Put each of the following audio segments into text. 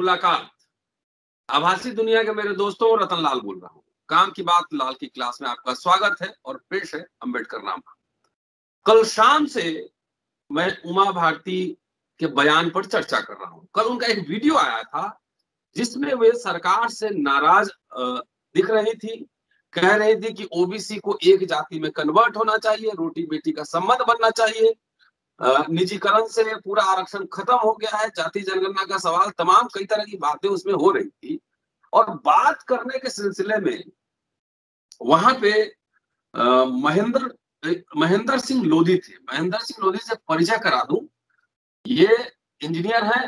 मुलाकात। आभासी दुनिया के मेरे दोस्तों, रतनलाल बोल रहा हूँ। काम की बात लाल की क्लास में आपका स्वागत है और पेश है अंबेडकर नाम। कल शाम से मैं उमा भारती के बयान पर चर्चा कर रहा हूँ। कल उनका एक वीडियो आया था जिसमें वे सरकार से नाराज दिख रही थी, कह रही थी कि ओबीसी को एक जाति में कन्वर्ट होना चाहिए, रोटी बेटी का संबंध बनना चाहिए, निजीकरण से पूरा आरक्षण खत्म हो गया है, जाति जनगणना का सवाल, तमाम कई तरह की बातें उसमें हो रही थी। और बात करने के सिलसिले में वहां पे महेंद्र सिंह लोधी थे। महेंद्र सिंह लोधी से परिचय करा दूं, ये इंजीनियर हैं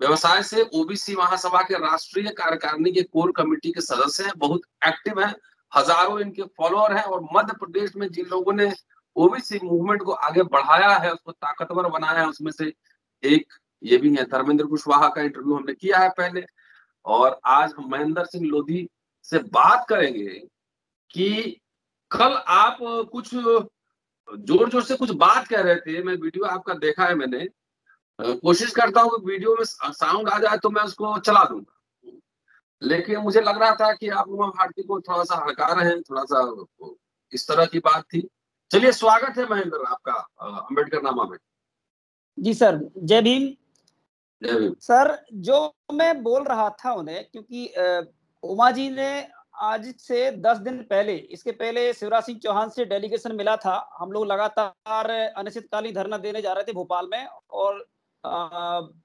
व्यवसाय से, ओबीसी महासभा के राष्ट्रीय कार्यकारिणी के कोर कमेटी के सदस्य हैं, बहुत एक्टिव हैं, हजारों इनके फॉलोअर हैं। और मध्य प्रदेश में जिन लोगों ने ओबीसी मूवमेंट को आगे बढ़ाया है, उसको ताकतवर बनाया है, उसमें से एक ये भी है। धर्मेंद्र कुशवाहा का इंटरव्यू हमने किया है पहले, और आज हम महेंद्र सिंह लोधी से बात करेंगे कि कल आप कुछ जोर जोर से कुछ बात कह रहे थे। मैं वीडियो आपका देखा है, मैंने कोशिश करता हूँ कि वीडियो में साउंड आ जाए तो मैं उसको चला दूंगा, लेकिन मुझे लग रहा था कि आप उमा भारती को थोड़ा सा हड़का रहे हैं, थोड़ा सा इस तरह की बात थी। चलिए, स्वागत है महेंद्र आपका अंबेडकर नामा में। जी सर, जय भीम। जय भीम सर। जो मैं बोल रहा था उन्हें, क्योंकि उमा जी ने आज से 10 दिन पहले, इसके पहले शिवराज सिंह चौहान से डेलीगेशन मिला था। हम लोग लगातार अनिश्चितकालीन धरना देने जा रहे थे भोपाल में, और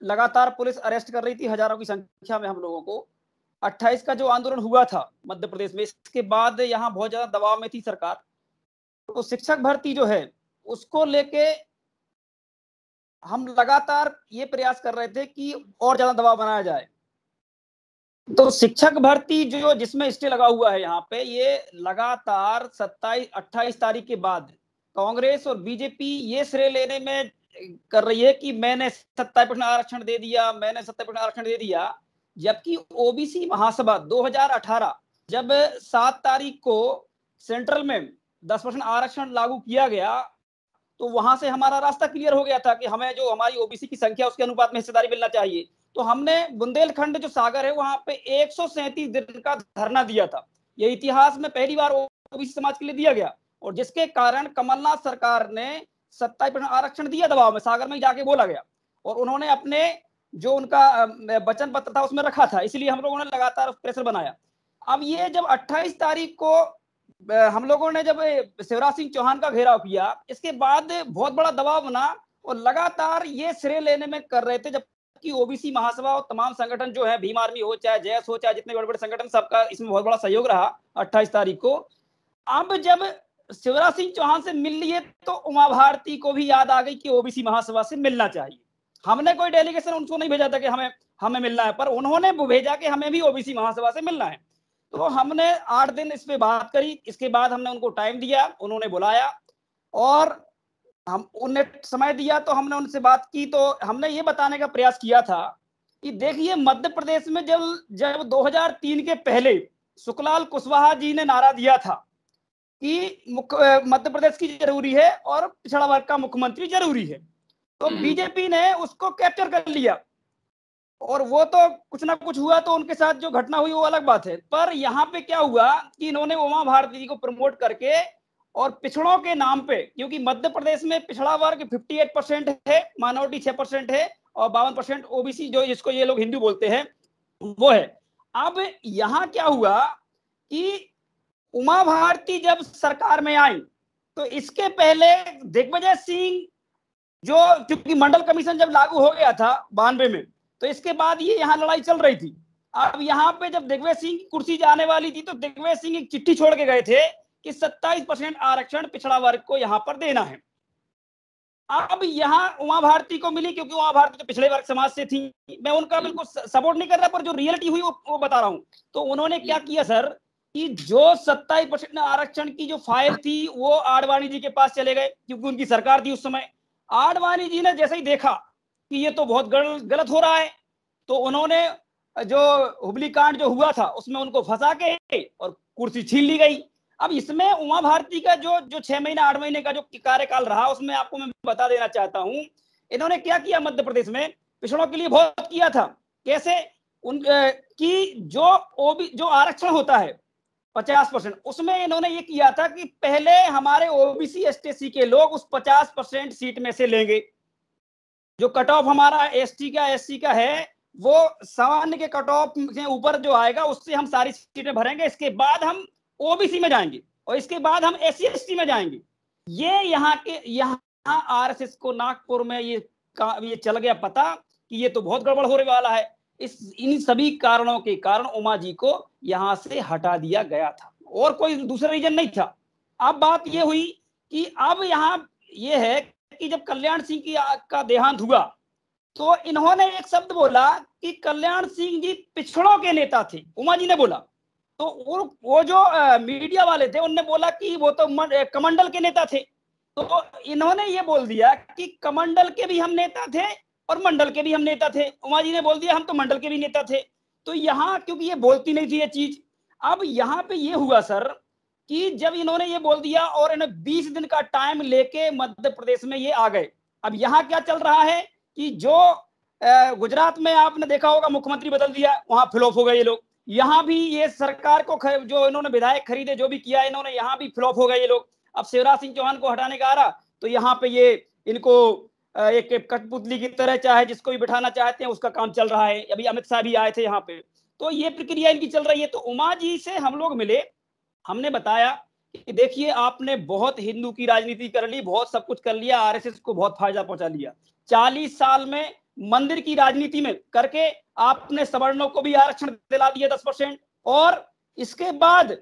लगातार पुलिस अरेस्ट कर रही थी हजारों की संख्या में हम लोगों को। 28 का जो आंदोलन हुआ था मध्य प्रदेश में, इसके बाद यहाँ बहुत ज्यादा दबाव में थी सरकार। तो शिक्षक भर्ती जो है उसको लेके हम लगातार ये प्रयास कर रहे थे कि और ज्यादा दबाव बनाया जाए। तो शिक्षक भर्ती जो जिसमें स्टे लगा हुआ है यहाँ पे, ये लगातार 27-28 तारीख के बाद कांग्रेस और बीजेपी ये श्रेय लेने में कर रही है कि मैंने 27% आरक्षण दे दिया, मैंने 27% आरक्षण दे दिया। जबकि ओबीसी महासभा 2018 जब 7 तारीख को सेंट्रल में 10% आरक्षण लागू किया गया, तो वहां से हमारा रास्ता क्लियर हो गया था कि हमें जो हमारी ओबीसी की संख्या उसके अनुपात में हिस्सेदारी मिलना चाहिए। तो हमने बुंदेलखंड जो सागर है वहां पे 137 दिन का धरना दिया था। ये इतिहास में पहली बार ओबीसी समाज के लिए दिया गया, और जिसके कारण कमलनाथ सरकार ने 27% आरक्षण दिया दबाव में, सागर में जाके बोला गया, और उन्होंने अपने जो उनका वचन पत्र था उसमें रखा था। इसलिए हम लोगों ने लगातार प्रेशर बनाया। अब ये जब 28 तारीख को हम लोगों ने जब शिवराज सिंह चौहान का घेराव किया, इसके बाद बहुत बड़ा दबाव बना, और लगातार ये श्रेय लेने में कर रहे थे, जबकि ओबीसी महासभा और तमाम संगठन जो है, भीम आर्मी हो चाहे जयस हो चाहे जितने बड़े बड़े संगठन, सबका इसमें बहुत बड़ा सहयोग रहा 28 तारीख को। अब जब शिवराज सिंह चौहान से मिल लिए तो उमा भारती को भी याद आ गई कि ओबीसी महासभा से मिलना चाहिए। हमने कोई डेलीगेशन उनको नहीं भेजा था कि हमें मिलना है, पर उन्होंने भेजा कि हमें भी ओबीसी महासभा से मिलना है। तो हमने 8 दिन इस पे बात करी। इसके बाद हमने उनको टाइम दिया, उन्होंने बुलाया और हम उन्हें समय दिया, तो हमने उनसे बात की। तो हमने ये बताने का प्रयास किया था कि देखिए, मध्य प्रदेश में जब 2003 के पहले शुक्लाल कुशवाहा जी ने नारा दिया था कि मध्य प्रदेश की जरूरी है और पिछड़ा वर्ग का मुख्यमंत्री जरूरी है, तो बीजेपी ने उसको कैप्चर कर लिया, और वो तो कुछ ना कुछ हुआ, तो उनके साथ जो घटना हुई वो अलग बात है। पर यहाँ पे क्या हुआ कि इन्होंने उमा भारती को प्रमोट करके और पिछड़ों के नाम पे, क्योंकि मध्य प्रदेश में पिछड़ा वर्ग 58% है, माइनॉरिटी 6% है, और 52% ओबीसी जो जिसको ये लोग हिंदू बोलते हैं वो है। अब यहाँ क्या हुआ कि उमा भारती जब सरकार में आई, तो इसके पहले दिग्विजय सिंह जो, क्योंकि मंडल कमीशन जब लागू हो गया था 92 में, तो इसके बाद ये यहाँ लड़ाई चल रही थी। अब यहाँ पे जब दिग्विजय सिंह की कुर्सी जाने वाली थी, तो दिग्विजय सिंह एक चिट्ठी छोड़ के गए थे कि 27% आरक्षण पिछड़ा वर्ग को यहाँ पर देना है। अब यहाँ उमा भारती को मिली, क्योंकि उमा भारती तो पिछड़े वर्ग समाज से थी। मैं उनका बिल्कुल सपोर्ट नहीं कर रहा, पर जो रियलिटी हुई वो बता रहा हूँ। तो उन्होंने क्या किया सर, कि जो 27% आरक्षण की जो फाइल थी वो आडवाणी जी के पास चले गए, क्योंकि उनकी सरकार थी उस समय। आडवाणी जी ने जैसे ही देखा कि ये तो बहुत गलत हो रहा है, तो उन्होंने जो हुबली कांड जो हुआ था उसमें उनको फंसा के और कुर्सी छीन ली गई। अब इसमें उमा भारती का जो 6 महीने 8 महीने का जो कार्यकाल रहा, उसमें आपको मैं बता देना चाहता हूँ इन्होंने क्या किया। मध्य प्रदेश में पिछड़ों के लिए बहुत किया था, कैसे उनकी जो आरक्षण होता है 50%, उसमें इन्होंने ये किया था कि पहले हमारे ओबीसी एसटीसी के लोग उस 50% सीट में से लेंगे। जो कट ऑफ हमारा एसटी का एससी का है वो सामान्य के कट ऑफ से ऊपर जो आएगा उससे हम सारी सीटें भरेंगे, इसके बाद हम ओबीसी में जाएंगे और इसके बाद हम एससी एसटी में जाएंगे। ये यहाँ आरएसएस को नागपुर में ये चल गया पता कि ये तो बहुत गड़बड़ होने वाला है। इन सभी कारणों के कारण उमा जी को यहाँ से हटा दिया गया था और कोई दूसरा रीजन नहीं था। अब बात ये हुई कि अब यहाँ ये है कि जब कल्याण सिंह का देहांत हुआ तो इन्होंने एक शब्द बोला कि कल्याण सिंह जी पिछड़ों के नेता थे, उमा जी ने बोला। तो वो जो मीडिया वाले थे उनने बोला कि वो तो कमंडल के नेता थे। तो इन्होंने ये बोल दिया कि कमंडल के भी हम नेता थे और मंडल के भी हम नेता थे। उमा जी ने बोल दिया हम तो मंडल के भी नेता थे। तो यहाँ क्योंकि ये बोलती नहीं थी ये चीज, अब यहाँ पे ये हुआ सर कि जब इन्होंने ये बोल दिया और इन्हें 20 दिन का टाइम लेके मध्य प्रदेश में ये आ गए। अब यहाँ क्या चल रहा है कि जो गुजरात में आपने देखा होगा मुख्यमंत्री बदल दिया, वहां फ्लॉप हो गए ये लोग। यहाँ भी ये सरकार को जो इन्होंने विधायक खरीदे जो भी किया इन्होंने, यहाँ भी फ्लॉप हो गए ये लोग। अब शिवराज सिंह चौहान को हटाने का आ रहा तो यहाँ पे ये इनको एक कठपुतली की तरह चाहे जिसको भी बिठाना चाहते हैं उसका काम चल रहा है। अभी अमित शाह भी आए थे यहाँ पे, तो ये प्रक्रिया इनकी चल रही है। तो उमा जी से हम लोग मिले, हमने बताया कि देखिए आपने बहुत हिंदू की राजनीति कर ली, बहुत सब कुछ कर लिया, आरएसएस को बहुत फायदा पहुंचा लिया। 40 साल में मंदिर की राजनीति में करके आपने सवर्णों को भी आरक्षण दिला दिया 10%, और इसके बाद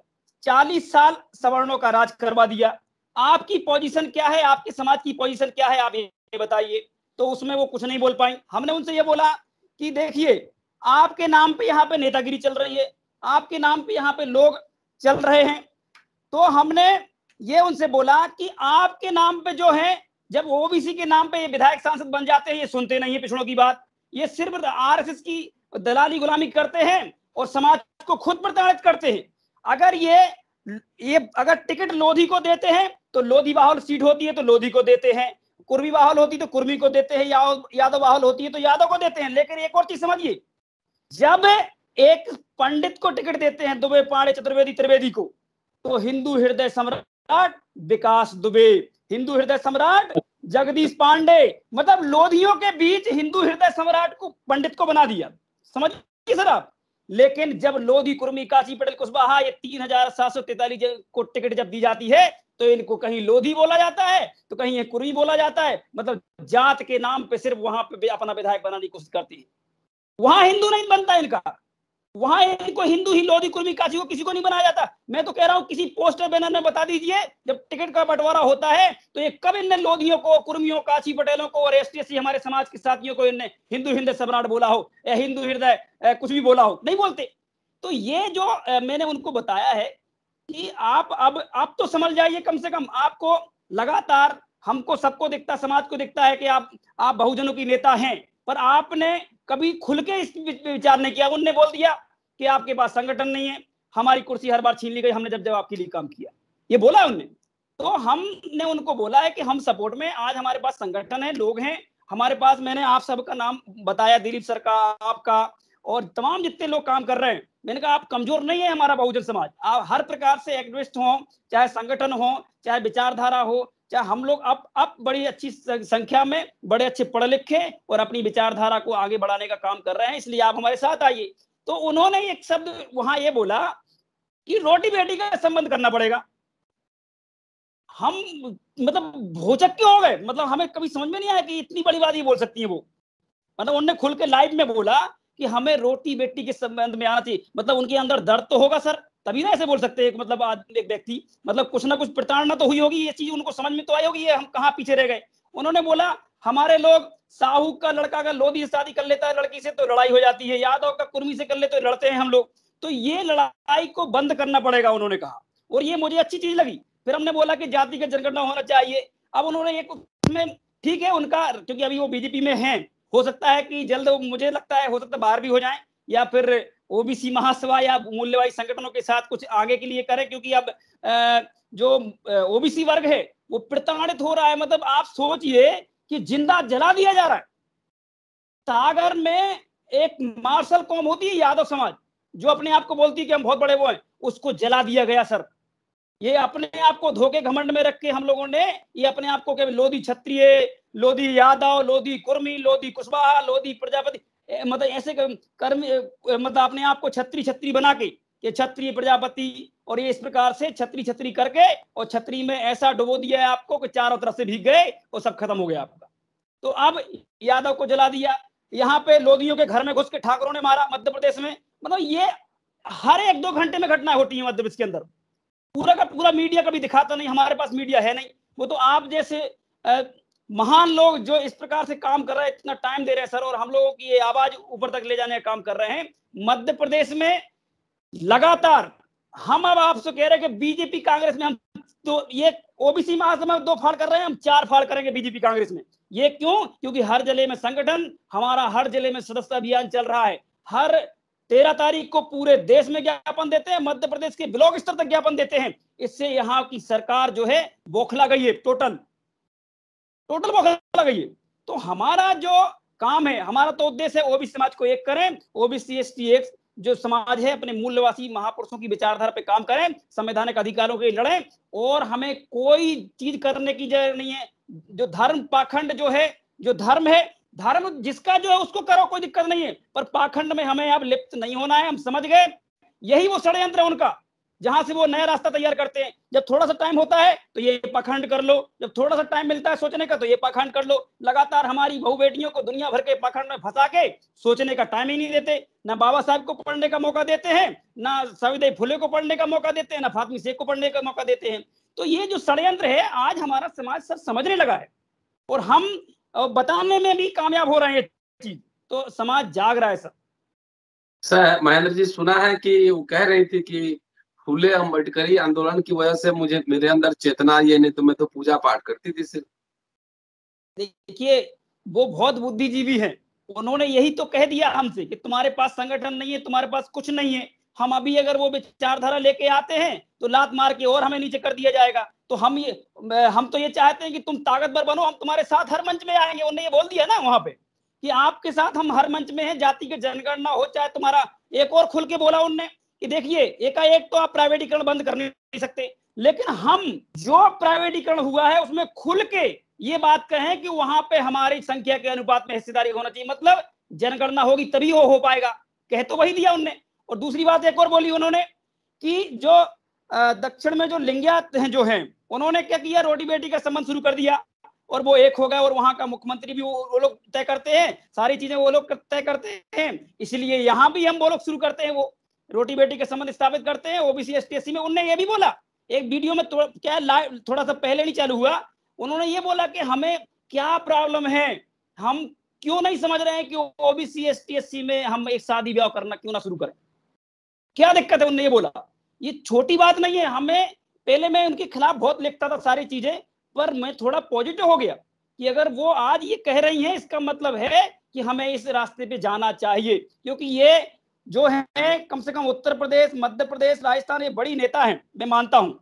40 साल सवर्णों का राज करवा दिया। आपकी पोजीशन क्या है, आपके समाज की पोजीशन क्या है, आप ये बताइए। तो उसमें वो कुछ नहीं बोल पाई। हमने उनसे ये बोला कि देखिए आपके नाम पे यहाँ पे नेतागिरी चल रही है, आपके नाम पे यहाँ पे लोग चल रहे हैं। तो हमने ये उनसे बोला कि आपके नाम पे जो है, जब ओबीसी के नाम पे ये विधायक सांसद बन जाते हैं ये सुनते नहीं है पिछड़ों की बात, ये सिर्फ आरएसएस की दलाली गुलामी करते हैं और समाज को खुद प्रताड़ित करते हैं। अगर अगर टिकट लोधी को देते हैं तो लोधी बाहुल सीट होती है तो लोधी को देते हैं, कुर्मी बाहुल होती है तो कुर्मी को देते हैं, यादव बाहुल होती है तो यादव को देते हैं। लेकिन एक और चीज समझिए, जब एक पंडित को टिकट देते हैं दुबे पांडे चतुर्वेदी त्रिवेदी को, तो हिंदू हृदय सम्राट विकास दुबे, हिंदू हृदय सम्राट जगदीश पांडे, मतलब लोधियों के बीच हिंदू हृदय सम्राट को पंडित को बना दिया, समझिए सर आप। लेकिन जब लोधी कुर्मी काशी पटेल कुशवाहा ये 3743 को टिकट जब दी जाती है तो इनको कहीं लोधी बोला जाता है तो कहीं ये कुर्मी बोला जाता है, मतलब जात के नाम पे सिर्फ वहां पे अपना विधायक बनाने की कोशिश करती है। वहां हिंदू नहीं बनता इनका, वहां इनको हिंदू ही लोधी कुर्मी काशी को किसी को नहीं बनाया जाता। मैं तो कह रहा हूँ किसी पोस्टर बैनर में बता दीजिए जब टिकट का बंटवारा होता है तो ये कब इनने लोधियों को, कुर्मियों, काशी पटेलों को और एसटीएससी हमारे समाज के साथियों को इनने हिंदू हृदय सम्राट बोला हो या हिंदू हृदय कुछ भी बोला हो, नहीं बोलते। तो ये जो मैंने उनको बताया है कि आप अब आप तो समझ जाइए, कम से कम आपको लगातार हमको सबको दिखता, समाज को दिखता है कि आप बहुजनों की नेता हैं, पर आपने कभी खुल के इस विचार नहीं किया। उनने बोल दिया कि आपके पास संगठन नहीं है, हमारी कुर्सी हर बार छीन ली गई, हमने जब जब आपके लिए काम किया, ये बोला उनने। तो हमने उनको बोला है कि हम सपोर्ट में, आज हमारे पास संगठन है, लोग हैं हमारे पास। मैंने आप सबका नाम बताया, दिलीप सर का, आपका और तमाम जितने लोग काम कर रहे हैं। मैंने कहा आप कमजोर नहीं है हमारा बहुजन समाज, आप हर प्रकार से एक्टिविस्ट हो, चाहे संगठन हो, चाहे विचारधारा हो, चाहे हम लोग अब बड़ी अच्छी संख्या में बड़े अच्छे पढ़े लिखे और अपनी विचारधारा को आगे बढ़ाने का काम कर रहे हैं, इसलिए आप हमारे साथ आइए। तो उन्होंने एक शब्द वहां ये बोला कि रोटी बेटी का संबंध करना पड़ेगा। हम मतलब भोचक क्यों हो गए, मतलब हमें कभी समझ में नहीं आया कि इतनी बड़ी बात ये बोल सकती है वो। मतलब उन्होंने खुल के लाइव में बोला कि हमें रोटी बेटी के संबंध में आना चाहिए, मतलब उनके अंदर दर्द तो होगा सर, तभी ना ऐसे बोल सकते हैं। मतलब एक व्यक्ति, मतलब कुछ ना कुछ प्रताड़ना तो हुई होगी, ये चीज उनको समझ में तो आई होगी, ये हम कहाँ पीछे रह गए। उन्होंने बोला हमारे लोग, साहू का लड़का अगर लोधी से शादी कर लेता है लड़की से तो लड़ाई हो जाती है, यादव का कुर्मी से कर ले तो लड़ते हैं हम लोग, तो ये लड़ाई को बंद करना पड़ेगा उन्होंने कहा, और ये मुझे अच्छी चीज लगी। फिर हमने बोला कि जाति का जनगणना होना चाहिए। अब उन्होंने एक उसमें ठीक है उनका, क्योंकि अभी वो बीजेपी में है, हो सकता है कि जल्द, मुझे लगता है हो सकता है बाहर भी हो जाए या फिर ओबीसी महासभा या मूल्यवादी संगठनों के साथ कुछ आगे के लिए करें, क्योंकि अब जो ओबीसी वर्ग है वो प्रताड़ित हो रहा है। मतलब आप सोचिए कि जिंदा जला दिया जा रहा है। सागर में एक मार्शल कौम होती है यादव समाज, जो अपने आप को बोलती है कि हम बहुत बड़े वो हैं, उसको जला दिया गया सर। ये अपने आप को धोखे घमंड में रख के हम लोगों ने ये अपने आप को लोधी क्षत्रिय, लोधी यादव, लोधी कुर्मी, लोधी कुशवाहा, लोधी प्रजापति, मतलब ऐसे कर्मी, मतलब अपने आप को छत्री छत्री बना के ये क्षत्रिय प्रजापति और ये इस प्रकार से छत्री छत्री करके और छत्री में ऐसा डुबो दिया है आपको कि चारों तरफ से भीग गए और सब खत्म हो गया आपका। तो अब यादव को जला दिया, यहाँ पे लोधियों के घर में घुस के ठाकरों ने मारा मध्य प्रदेश में। मतलब ये हर एक दो घंटे में घटना होती है मध्य प्रदेश के अंदर। पूरा का पूरा मीडिया कभी दिखाता नहीं, हमारे पास मीडिया है नहीं। वो तो आप जैसे महान लोग जो इस प्रकार से काम कर रहे हैं, इतना टाइम दे रहे हैं सर, और हम लोगों की ये आवाज ऊपर तक ले जाने का काम कर रहे हैं। मध्य प्रदेश में लगातार हम अब आपसे कह रहे हैं कि बीजेपी कांग्रेस में हम तो ये ओबीसी महासभा में दो फाड़ कर रहे हैं, हम चार फाड़ करेंगे बीजेपी कांग्रेस में। ये क्यों? क्योंकि हर जिले में संगठन, हमारा हर जिले में सदस्यता अभियान चल रहा है। हर 13 तारीख को पूरे देश में ज्ञापन देते हैं, मध्य प्रदेश के ब्लॉक स्तर तक ज्ञापन देते हैं। इससे यहाँ की सरकार जो है बौखला गई है, टोटल बौखला गई है। तो हमारा जो काम है, हमारा तो उद्देश्य है ओबीसी समाज को एक करें, ओबीसी एसटी एक्स जो समाज है अपने मूल्यवासी महापुरुषों की विचारधारा पे काम करें, संवैधानिक अधिकारों के लड़ें, और हमें कोई चीज करने की जरूरत नहीं है। जो धर्म पाखंड जो है, जो धर्म है, धर्म जिसका जो है उसको करो, कोई दिक्कत नहीं है, पर पाखंड में हमें अब लिप्त नहीं होना है। हम समझ गए, यही वो षड्यंत्र है उनका, जहां से वो नया रास्ता तैयार करते हैं। जब थोड़ा सा टाइम होता है तो ये पाखंड कर लो, जब थोड़ा सा टाइम मिलता है सोचने का तो ये पाखंड कर लो। लगातार हमारी बहु बेटियों को दुनिया भर के पाखंड में फंसा के सोचने का टाइम ही नहीं देते, ना बाबा साहब को पढ़ने का मौका देते हैं, ना सावित्री फुले को पढ़ने का मौका देते हैं, ना फातिमा शेख को पढ़ने का मौका देते हैं। तो ये जो षड्यंत्र है आज हमारा समाज सर समझने लगा है, और हम बताने में भी कामयाब हो रहे हैं चीज। तो समाज जाग रहा है सर। सर महेंद्र जी, सुना है कि वो कह रही थी कि फूले अंबेडकरी आंदोलन की वजह से मुझे मेरे अंदर चेतना, ये नहीं तो मैं तो पूजा पाठ करती थी सिर्फ। देखिए वो बहुत बुद्धिजीवी हैं, उन्होंने यही तो कह दिया हमसे कि तुम्हारे पास संगठन नहीं है, तुम्हारे पास कुछ नहीं है। हम अभी अगर वो विचारधारा लेके आते हैं तो लात मार के और हमें नीचे कर दिया जाएगा। तो हम तो ये चाहते हैं कि तुम ताकतवर बनो, हम तुम्हारे साथ हर मंच में आएंगे। उन्होंने ये बोल दिया ना वहां पे कि आपके साथ हम हर मंच में हैं, जाति के जनगणना हो चाहे तुम्हारा। एक और खुल के बोला उनने कि देखिए एकाएक तो आप प्राइवेटीकरण बंद कर नहीं सकते, लेकिन हम जो प्राइवेटीकरण हुआ है उसमें खुल के ये बात कहें कि वहां पे हमारी संख्या के अनुपात में हिस्सेदारी होना चाहिए, मतलब जनगणना होगी तभी वो हो पाएगा। कह तो वही दिया उनने। और दूसरी बात एक और बोली उन्होंने कि जो दक्षिण में जो लिंग्यात जो हैं, उन्होंने क्या किया, रोटी बेटी का संबंध शुरू कर दिया और वो एक हो गए, और वहां का मुख्यमंत्री भी वो लोग तय करते हैं, सारी चीजें वो लोग तय करते हैं। इसलिए यहाँ भी हम वो लोग शुरू करते हैं, वो रोटी बेटी के संबंध स्थापित करते हैं ओबीसी एसटीएससी में। उन्होंने ये भी बोला एक वीडियो में, क्या लाइव थोड़ा सा पहले नहीं चालू हुआ, उन्होंने ये बोला कि हमें क्या प्रॉब्लम है, हम क्यों नहीं समझ रहे हैं कि ओबीसी एसटीएससी में हम एक शादी ब्याह करना क्यों ना शुरू करें, क्या दिक्कत है। उन्होंने ये बोला, ये छोटी बात नहीं है। हमें पहले मैं उनके खिलाफ बहुत लिखता था सारी चीजें, पर मैं थोड़ा पॉजिटिव हो गया कि अगर वो आज ये कह रही है इसका मतलब है कि हमें इस रास्ते पे जाना चाहिए, क्योंकि ये जो है कम से कम उत्तर प्रदेश, मध्य प्रदेश, राजस्थान, ये बड़ी नेता हैं मैं मानता हूं,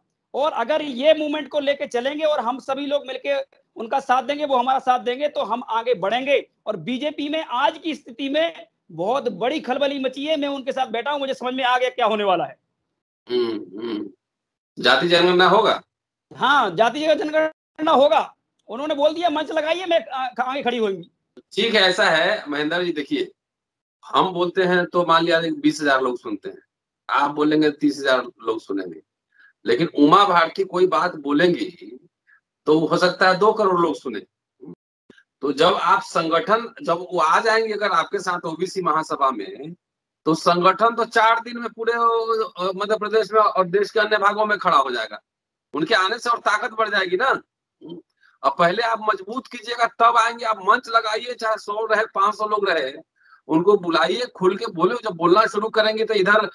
और अगर ये मूवमेंट को लेके चलेंगे और हम सभी लोग मिलके उनका साथ देंगे, वो हमारा साथ देंगे, तो हम आगे बढ़ेंगे। और बीजेपी में आज की स्थिति में बहुत बड़ी खलबली मची है, मैं उनके साथ बैठा हूं, मुझे समझ में आ गया क्या होने वाला है। जाति जनगणना होगा, हाँ जाति जनगणना होगा, उन्होंने बोल दिया मंच लगाइए, मैं आगे खड़ी होंगी। ठीक है, ऐसा है महेंद्र जी। देखिए हम बोलते हैं तो मान लिया 20,000 लोग सुनते हैं, आप बोलेंगे 30,000 लोग सुनेंगे, लेकिन उमा भारती कोई बात बोलेंगी तो हो सकता है 2 करोड़ लोग सुने। तो जब आप संगठन, जब वो आ जाएंगे अगर आपके साथ ओबीसी महासभा में, तो संगठन तो 4 दिन में पूरे मध्य प्रदेश में और देश के अन्य भागों में खड़ा हो जाएगा उनके आने से, और ताकत बढ़ जाएगी ना। अब पहले आप मजबूत कीजिएगा तब आएंगे। आप मंच लगाइए, चाहे 100 रहे 500 लोग रहे, उनको बुलाइए, खुल के बोले। जब बोलना शुरू करेंगे तो इधर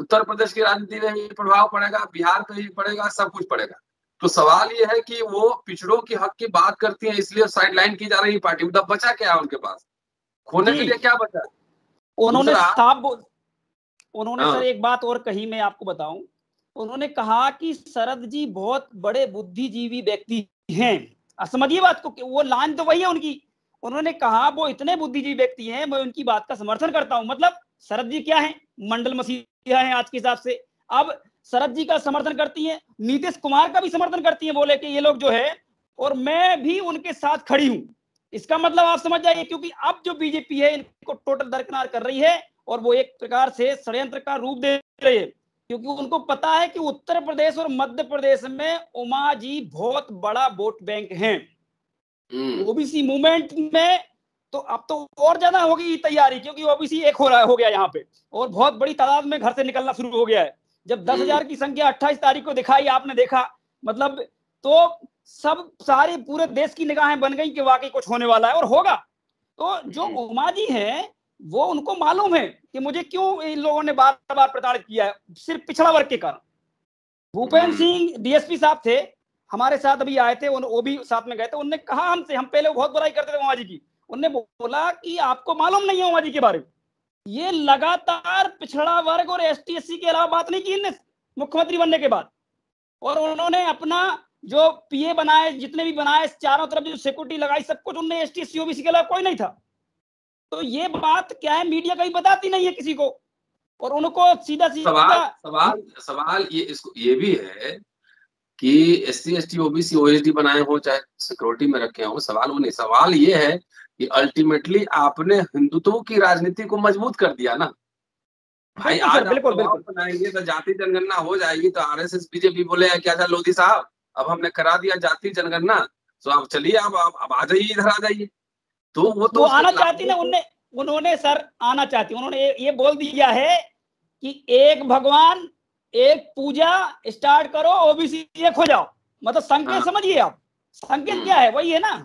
उत्तर प्रदेश की राजनीति में भी प्रभाव पड़ेगा, बिहार पे भी पड़ेगा, सब कुछ पड़ेगा। तो सवाल ये है कि वो पिछड़ों के हक की बात करती है इसलिए साइड लाइन की जा रही पार्टी। उधर बचा क्या है उनके पास, खोने के लिए क्या बचा। उन्होंने सर एक बात और कही, मैं आपको बताऊं, उन्होंने कहा कि शरद जी बहुत बड़े बुद्धिजीवी व्यक्ति हैं। समझिए बात को, वो लाइन तो वही है उनकी। उन्होंने कहा वो इतने बुद्धिजीवी व्यक्ति हैं, मैं उनकी बात का समर्थन करता हूं। मतलब शरद जी क्या है, मंडल मसीहा है आज के हिसाब से। अब शरद जी का समर्थन करती हैं, नीतीश कुमार का भी समर्थन करती हैं, बोले कि ये लोग जो है और मैं भी उनके साथ खड़ी हूं। इसका मतलब आप समझ जाइए, क्योंकि अब जो बीजेपी है इनको टोटल दरकिनार कर रही है और वो एक प्रकार से षड्यंत्र का रूप दे रही है, क्योंकि उनको पता है कि उत्तर प्रदेश और मध्य प्रदेश में उमा जी बहुत बड़ा वोट बैंक है। ओबीसी मूवमेंट में तो अब तो और ज्यादा होगी तैयारी, क्योंकि ओबीसी एक हो गया यहाँ पे और बहुत बड़ी तादाद में घर से निकलना शुरू हो गया है। जब 10,000 की संख्या 28 तारीख को दिखाई आपने देखा, मतलब तो सब सारे पूरे देश की निगाहें बन गई कि वाकई कुछ होने वाला है और होगा। तो जो उमा जी हैं वो उनको मालूम है कि मुझे क्यों इन लोगों ने बार बार प्रताड़ित किया है, सिर्फ पिछड़ा वर्ग के कारण। भूपेन्द्र सिंह डीएसपी साहब थे, हमारे साथ अभी आए थे, वो भी साथ में गए थे। उनने कहा हमसे, हम पहले बहुत बुराई करते थे उमा जी की, उनने बोला कि आपको मालूम नहीं है उमा जी के बारे में। ये लगातार पिछड़ा वर्ग और ST SC के अलावा बात नहीं की इनने मुख्यमंत्री बनने के बाद। और उन्होंने अपना जो PA बनाए, जितने भी बनाए, चारों तरफ जो सिक्योरिटी लगाई, सब कुछ उनने ST SC OBC के अलावा कोई नहीं था। तो ये बात क्या है, मीडिया कहीं बताती नहीं है किसी को और उनको सीधा सीधा सवाल ये भी है कि SC ST OBC OSD बनाए हो, चाहे सिक्योरिटी में रखे हो, सवाल वो नहीं। सवाल ये है कि अल्टीमेटली आपने हिंदुत्व की राजनीति को मजबूत कर दिया ना भाई। आज बिल्कुल बनाएंगे तो जाति जनगणना हो जाएगी, तो RSS बीजेपी बोले क्या था लोधी साहब, अब हमने करा दिया जाति जनगणना, तो आप चलिए, अब आ जाइए, इधर आ जाइए। तो वो तो आना चाहती ना, उन्होंने सर आना चाहती, उन्होंने ये बोल दिया है कि एक भगवान एक पूजा स्टार्ट करो, ओबीसी एक हो जाओ। मतलब संकेत समझिए आप, संकेत क्या है, वही है ना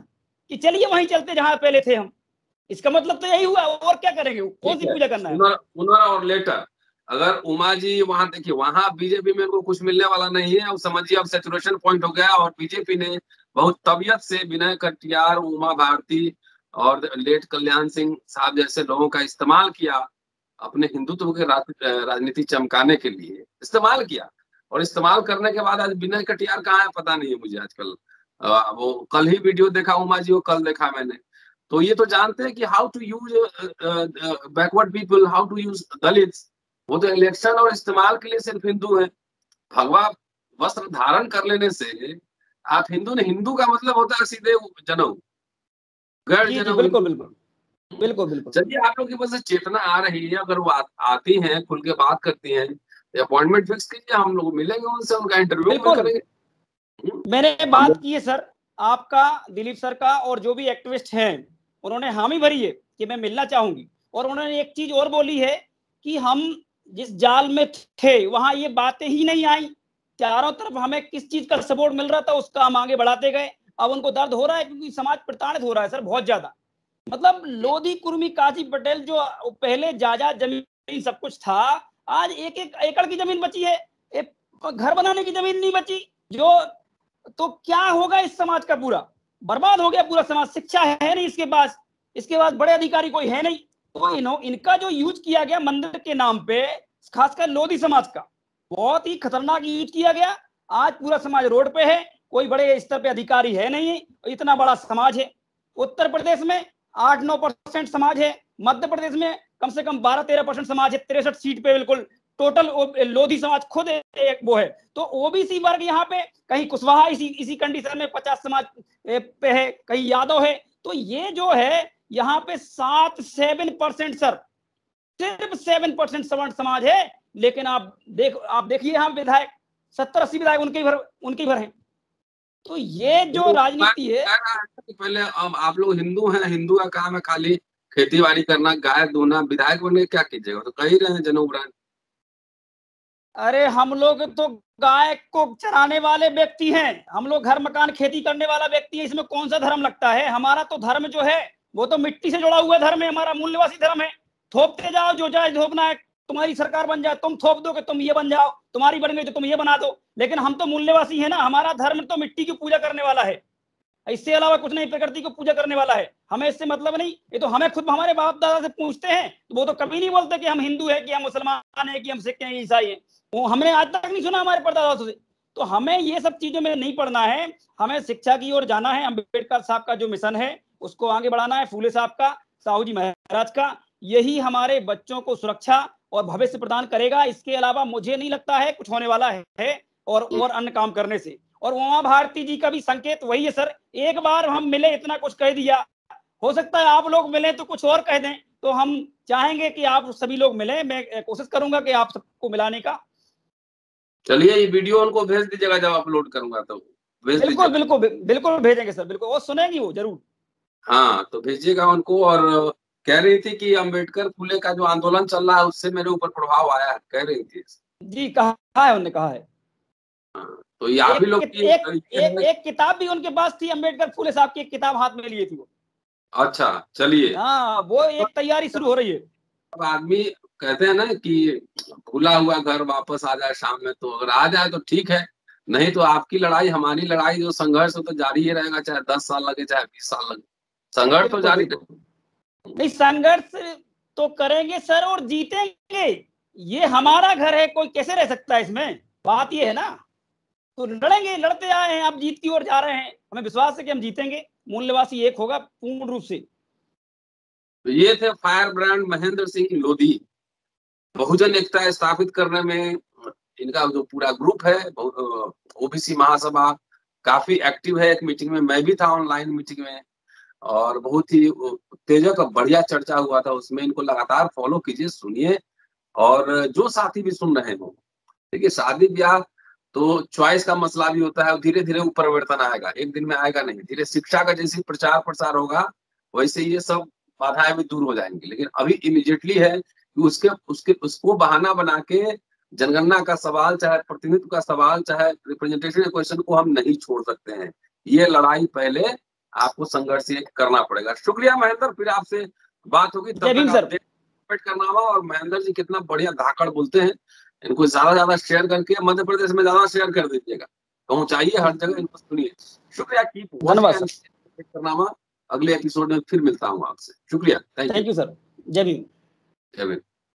कि चलिए वहीं चलते जहां पहले थे हम। इसका मतलब तो यही हुआ, और क्या करेंगे, कौन सी पूजा करना है। और लेटर अगर उमा जी वहां, देखिए वहां बीजेपी में उनको कुछ मिलने वाला नहीं है। अब समझिए अब सैचुरेशन पॉइंट हो गया और बीजेपी ने बहुत तबीयत से विनय कटियार, उमा भारती और लेट कल्याण सिंह साहब जैसे लोगों का इस्तेमाल किया अपने हिंदुत्व के राजनीति चमकाने के लिए इस्तेमाल किया। और इस्तेमाल करने के बाद आज विनय कटियार कहाँ है पता नहीं है मुझे आजकल। वो कल ही वीडियो देखा उमा जी को, कल देखा मैंने। तो ये तो जानते हैं कि how to use backward people, how to use Dalits. वो तो इलेक्शन और इस्तेमाल के लिए सिर्फ हिंदू है। भगवा वस्त्र धारण कर लेने से आप हिंदू ने, हिंदू का मतलब होता है सीधे जनऊ, गैर जनऊ। बिल्कुल बिल्कुल बिल्कुल बिल्कुल। चलिए, आप लोग की वजह से चेतना आ रही है, अगर वो आती हैं, खुल के बात करती हैं, अपॉइंटमेंट फिक्स कीजिए, हम लोग मिलेंगे उनसे, उनका इंटरव्यू करेंगे। मैंने बात की है सर आपका, दिलीप सर का, और जो भी एक्टिविस्ट हैं उन्होंने हामी भरी है कि मैं मिलना चाहूंगी। और उन्होंने एक चीज और बोली है कि हम जिस जाल में थे वहां ये बातें ही नहीं आई, चारों तरफ हमें किस चीज का सपोर्ट मिल रहा था उसका हम आगे बढ़ाते गए। अब उनको दर्द हो रहा है क्योंकि समाज प्रताड़ित हो रहा है सर बहुत ज्यादा। मतलब लोधी, कुर्मी, काजी, पटेल जो पहले जायजा जमीन सब कुछ था, आज एक एक एकड़ की जमीन बची है, एक घर बनाने की जमीन नहीं बची। जो तो क्या होगा, इस समाज का पूरा बर्बाद हो गया पूरा समाज। शिक्षा है नहीं इसके पास, इसके बाद बड़े अधिकारी कोई है नहीं। तो इनका जो यूज किया गया मंदिर के नाम पे, खासकर लोधी समाज का बहुत ही खतरनाक यूज किया गया। आज पूरा समाज रोड पे है, कोई बड़े स्तर पे अधिकारी है नहीं, इतना बड़ा समाज है। उत्तर प्रदेश में 8-9% समाज है, मध्य प्रदेश में कम से कम 12-13% समाज है, 63 सीट पे बिल्कुल टोटल लोधी समाज खुद एक वो है। तो ओबीसी वर्ग यहाँ पे कहीं कुशवाहा इसी कंडीशन में 50 समाज पे है, कहीं यादव है। तो ये जो है यहाँ पे 7-7% सर, सिर्फ 7% सवर्ण समाज है। लेकिन आप देखिए यहाँ विधायक 70-80 विधायक उनके भर हैं। तो ये जो राजनीति है, पहले आप लोग हिंदू हैं, हिंदू का काम है खाली खेती बाड़ी करना, गाय धोना, विधायक बनने क्या कीजिएगा, तो कही रहे हैं जनउब्रान। अरे हम लोग तो गाय को चराने वाले व्यक्ति हैं, हम लोग घर मकान खेती करने वाला व्यक्ति है, इसमें कौन सा धर्म लगता है। हमारा तो धर्म जो है वो तो मिट्टी से जुड़ा हुआ धर्म है, हमारा मूल निवासी धर्म है। थोपते जाओ, जो चाहे थोपना है, तुम्हारी सरकार बन जाए तुम थोप दो कि तुम ये बन जाओ, तुम्हारी बन गई तो तुम ये बना दो। लेकिन हम तो मूल निवासी है ना, हमारा धर्म तो मिट्टी की पूजा करने वाला है, इससे अलावा कुछ नहीं, प्रकृति को पूजा करने वाला है, हमें इससे मतलब नहीं। ये तो हमें खुद हमारे बाप दादा से पूछते हैं तो वो तो कभी नहीं बोलते कि हम हिंदू है, कि हम मुसलमान है, कि हम सिख हैं, ईसाई हैं। वो हमने आज तक नहीं सुना हमारे परदादा से। तो हमें ये सब चीजों में नहीं पड़ना है, हमें शिक्षा की ओर जाना है। अंबेडकर साहब का जो मिशन है उसको आगे बढ़ाना है, फूले साहब का, साहू जी महाराज का। यही हमारे बच्चों को सुरक्षा और भविष्य प्रदान करेगा। इसके अलावा मुझे नहीं लगता है कुछ होने वाला है और अन्य काम करने से। और उमा भारती जी का भी संकेत वही है सर, एक बार हम मिले इतना कुछ कह दिया, हो सकता है आप लोग मिले तो कुछ और कह दें, तो हम चाहेंगे कि आप सभी लोग मिलें। मैं कोशिश करूंगा कि आप सबको मिलाने का। चलिए ये वीडियो उनको भेज दीजिएगा जब अपलोड करूंगा तो। बिल्कुल बिल्कुल बिल्कुल भेजेंगे सर, बिल्कुल, वो सुनेंगी वो जरूर। हाँ तो भेजिएगा उनको। और कह रही थी कि अंबेडकर फूले का जो आंदोलन चल रहा है उससे मेरे ऊपर प्रभाव आया है, कह रही थी जी, कहा है उन्होंने, कहा है। तो ये आप ही लोग एक किताब भी उनके पास थी, अंबेडकर फूले साहब की एक किताब हाथ में लिए थी वो। अच्छा चलिए, हाँ वो एक तैयारी शुरू हो रही है। अब आदमी कहते हैं ना कि खुला हुआ घर वापस आ जाए शाम में, तो अगर आ जाए तो ठीक है, नहीं तो आपकी लड़ाई हमारी लड़ाई जो संघर्ष हो तो जारी ही रहेगा, चाहे 10 साल लगे चाहे 20 साल लगे, संघर्ष तो जारी। नहीं संघर्ष तो करेंगे सर और जीतेंगे, ये हमारा घर है, कोई कैसे रह सकता है इसमें, बात ये है ना। तो लड़ेंगे, लड़ते आए हैं, आप जीत की ओर जा रहे हैं, हमें विश्वास है कि हम जीतेंगे, मूल्यवासी एक होगा पूर्ण रूप से। तो ये थे फायर ब्रांड महेंद्र सिंह लोधी। बहुजन एकता स्थापित करने में इनका जो पूरा ग्रुप है, ओबीसी महासभा काफी एक्टिव है। एक मीटिंग में मैं भी था, ऑनलाइन मीटिंग में, और बहुत ही उत्तेजक और बढ़िया चर्चा हुआ था उसमें। इनको लगातार फॉलो कीजिए, सुनिए, और जो साथी भी सुन रहे हो, देखिए शादी ब्याह तो चॉइस का मसला भी होता है, धीरे धीरे परिवर्तन आएगा, एक दिन में आएगा नहीं। धीरे शिक्षा का जैसे प्रचार प्रसार होगा वैसे ये सब बाधाएं भी दूर हो जाएंगी। लेकिन अभी इमीडिएटली है कि उसको बहाना बना के जनगणना का सवाल, चाहे प्रतिनिधित्व का सवाल, चाहे रिप्रेजेंटेशन क्वेश्चन को हम नहीं छोड़ सकते हैं। ये लड़ाई पहले आपको संघर्ष करना पड़ेगा। शुक्रिया महेंद्र, फिर आपसे बात होगी। करना हुआ, और महेंद्र जी कितना बढ़िया धाकड़ बोलते हैं, इनको ज्यादा शेयर करके मध्य प्रदेश में ज्यादा शेयर कर दीजिएगा, पहुंचाइए हर जगह, इनको सुनिए। शुक्रिया, धन्यवाद सर। अगले एपिसोड में फिर मिलता हूँ आपसे। शुक्रिया, थैंक यू सर। जय भीम।